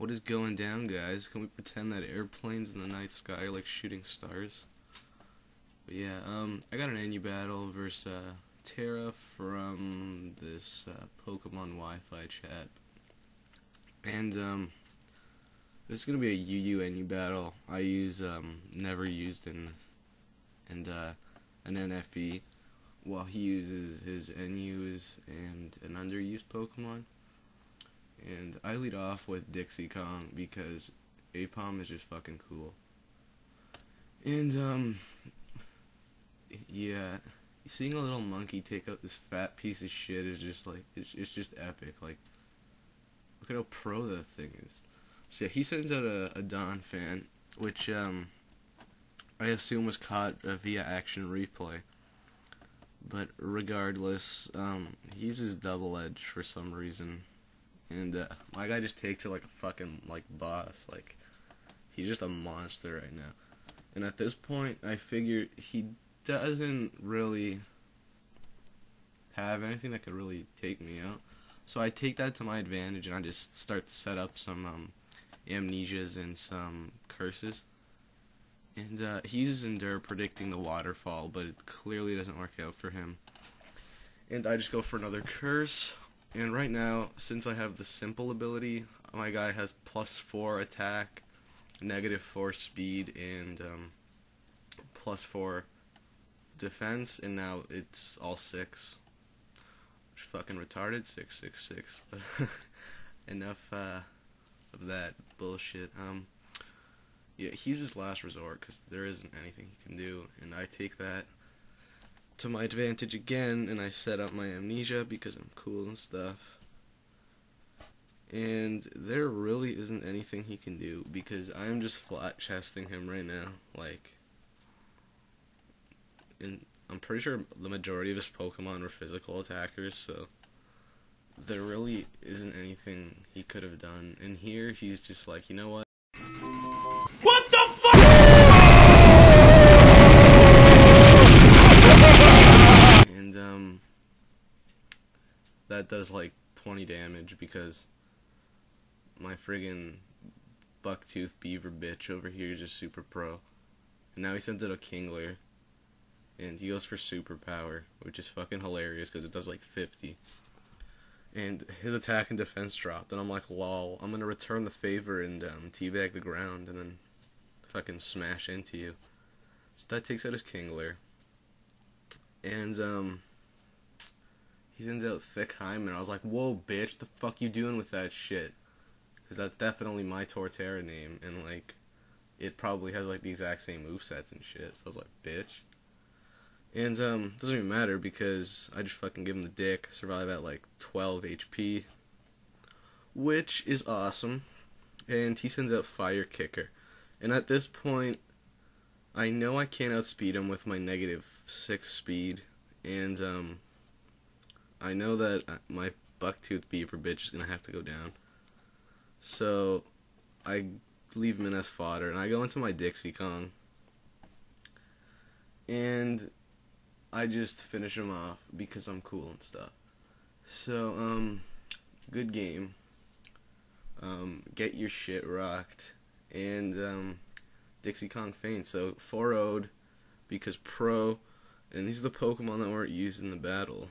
What is going down, guys? Can we pretend that airplanes in the night sky are like shooting stars? But yeah, I got an NU battle versus Torterra from this Pokemon Wi-Fi chat. And this is gonna be a UU NU battle. I use never used an NFE, while he uses his NUs and an underused Pokemon. And I lead off with Dixie Kong because APOM is just fucking cool. And yeah, seeing a little monkey take out this fat piece of shit is just like it's just epic. Like, look at how pro that thing is. So yeah, he sends out a Don fan, which I assume was caught via Action Replay. But regardless, he uses double edge for some reason. And my guy just takes it like a fucking like boss. Like, he's just a monster right now. And at this point, I figure he doesn't really have anything that could really take me out. So I take that to my advantage, and I just start to set up some amnesias and some curses. And he uses Endure predicting the waterfall, but it clearly doesn't work out for him. And I just go for another curse. And right now, since I have the simple ability, my guy has +4 attack, -4 speed, and +4 defense, and now it's all 6. Which is fucking retarded, 666. But enough of that bullshit. Yeah, he's his last resort because there isn't anything he can do, and I take that to my advantage again, and I set up my amnesia because I'm cool and stuff. And there really isn't anything he can do because I'm just flat chesting him right now. Like, and I'm pretty sure the majority of his Pokemon were physical attackers, so there really isn't anything he could have done. And here he's just like, you know what? That does like 20 damage because my friggin' bucktooth beaver bitch over here is just super pro. And now he sends out a Kingler, and he goes for superpower, which is fucking hilarious because it does like 50. And his attack and defense dropped, and I'm like, lol, I'm gonna return the favor and teabag the ground and then fucking smash into you. So that takes out his Kingler. And he sends out Thick Hyman. I was like, whoa, bitch, what the fuck you doing with that shit? Because that's definitely my Torterra name, and, like, it probably has, like, the exact same movesets and shit. So I was like, bitch. And, doesn't even matter, because I just fucking give him the dick, survive at, like, 12 HP, which is awesome. And he sends out Fire Kicker. And at this point, I know I can't outspeed him with my -6 speed, and, I know that my bucktooth beaver bitch is going to have to go down. So I leave him in as fodder, and I go into my Dixie Kong. And I just finish him off because I'm cool and stuff. So, good game. Get your shit rocked. And, Dixie Kong faints. So, 4-0'd because pro. And these are the Pokemon that weren't used in the battle.